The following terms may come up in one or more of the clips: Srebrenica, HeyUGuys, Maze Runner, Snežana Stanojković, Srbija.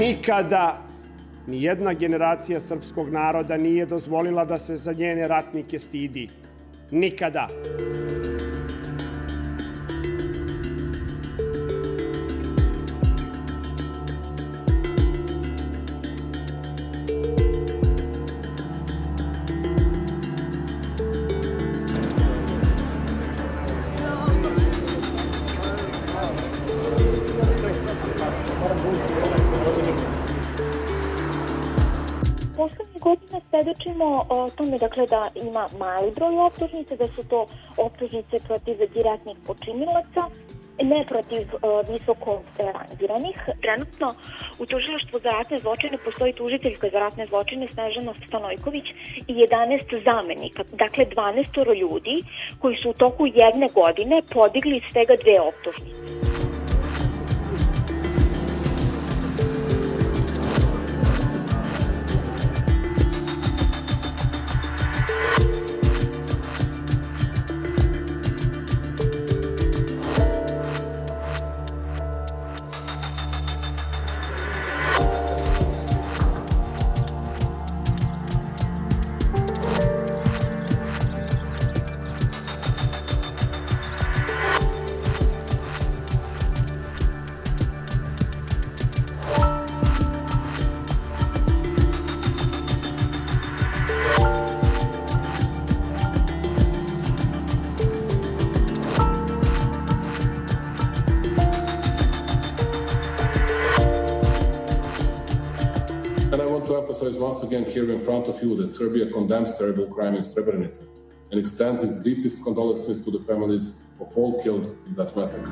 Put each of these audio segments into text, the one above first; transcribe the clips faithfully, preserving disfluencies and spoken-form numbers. nikada nijedna generacija srpskog naroda nije dozvolila da se za njene ratnike stidi. Nikada. Poslednjih godina svedočimo o tome da ima mali broj optužnice, da su to optužnice protiv direktnih počinilaca, ne protiv visoko rangiranih. Trenutno u Tužilaštvu za ratne zločine postoji tužiteljka za ratne zločine Snežana Stanojković i jedanaest zamenika, dakle dvanaestoro ljudi koji su u toku jedne godine podigli svega dve optužnice. To emphasize once again here in front of you that Serbia condemns terrible crime in Srebrenica and extends its deepest condolences to the families of all killed in that massacre.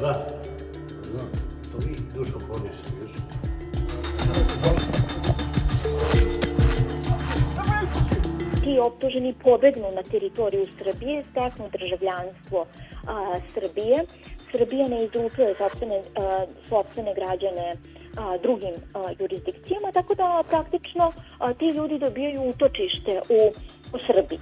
Da, znam, to vi duško hodiš, duško. Ti optuženi pobegnu na teritoriju Srbije, steknu državljanstvo Srbije. Srbija ne izručuje sopstvene građane drugim jurisdikcijama, tako da praktično ti ljudi dobijaju utočište u Srbiji.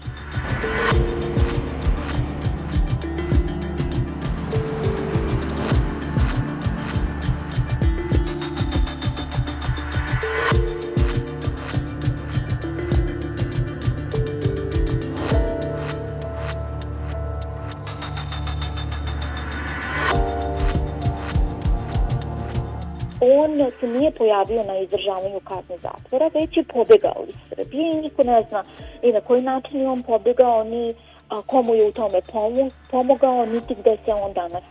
On se nije pojavio na izdržavanju kazne zatvora, već je pobegao iz Srbije i niko ne zna i na koji način je on pobegao, ni komu je u tome pomogao, niti gde se on danas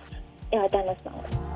nalazi.